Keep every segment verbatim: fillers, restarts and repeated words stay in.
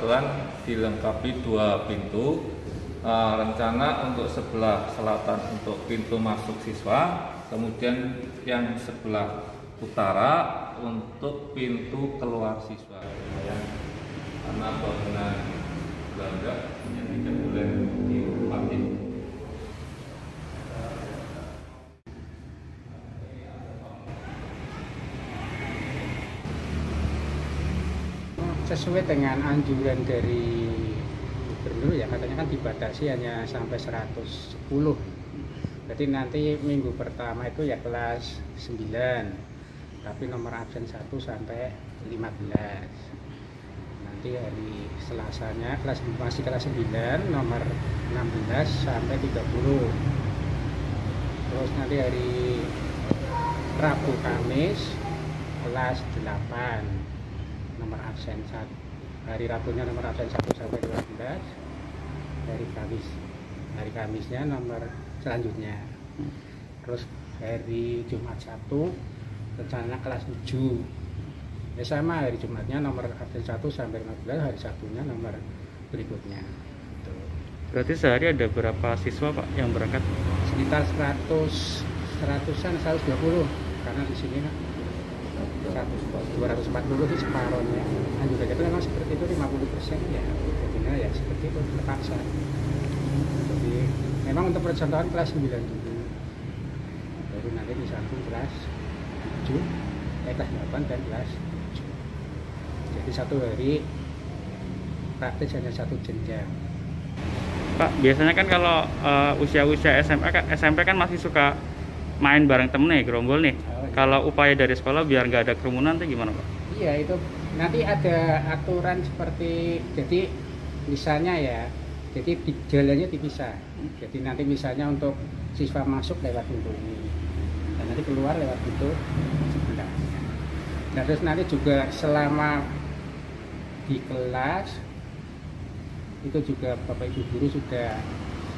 Persatuan dilengkapi dua pintu. Uh, rencana untuk sebelah selatan untuk pintu masuk siswa, kemudian yang sebelah utara untuk pintu keluar siswa. Ya. Karena bangunan Belanda yang tidak boleh diubah. Sesuai dengan anjuran dari gubernur ya, katanya kan dibatasi hanya sampai seratus sepuluh. Jadi nanti minggu pertama itu ya kelas sembilan, tapi nomor absen satu sampai lima belas. Nanti hari Selasanya kelas masih kelas sembilan, nomor enam belas sampai tiga puluh. Terus nanti hari Rabu Kamis kelas delapan. Nomor absen satu, hari Rabunya nomor absen satu sampai dua belas, dari Kamis, hari Kamisnya nomor selanjutnya. Terus hari Jumat satu, rencana kelas tujuh, ya sama hari Jumatnya nomor absen satu sampai lima belas, hari Sabtunya nomor berikutnya. Tuh. Berarti sehari ada berapa siswa Pak yang berangkat? Sekitar seratus, seratusan, seratus dua puluh, karena di sini kan dua ratus empat puluh di separohnya. Anjuran itu memang seperti itu lima puluh persen ya. Jadinya ya seperti itu terpaksa. Jadi memang untuk percontohan kelas sembilan dulu. Baru nanti disambung kelas tujuh, eh, kelas delapan dan kelas tujuh. Jadi satu hari praktis hanya satu jenjang. Pak, biasanya kan kalau usia-usia uh, S M A kan, S M P kan masih suka main bareng temen nih, gerombol nih. Oh, iya. Kalau upaya dari sekolah biar nggak ada kerumunan itu gimana Pak? Iya, itu nanti ada aturan seperti, jadi misalnya ya, jadi jalannya dipisah. Jadi nanti misalnya untuk siswa masuk lewat pintu ini, dan nanti keluar lewat pintu sebelah. Dan terus nanti juga selama di kelas itu juga Bapak Ibu guru sudah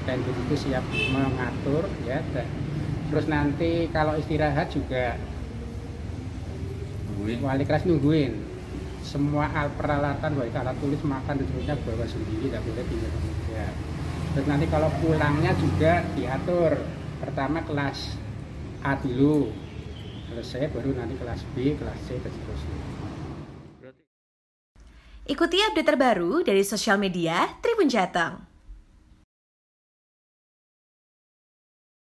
dan begitu siap mengatur ya. Dan terus nanti kalau istirahat juga nungguin. Wali kelas nungguin semua peralatan, baik alat tulis, makan, dan sebagainya bawa sendiri, tidak boleh pinjam. Ya. Terus nanti kalau pulangnya juga diatur, pertama kelas A dulu, selesai baru nanti kelas B, kelas C, dan seterusnya. Ikuti update terbaru dari sosial media Tribun Jateng.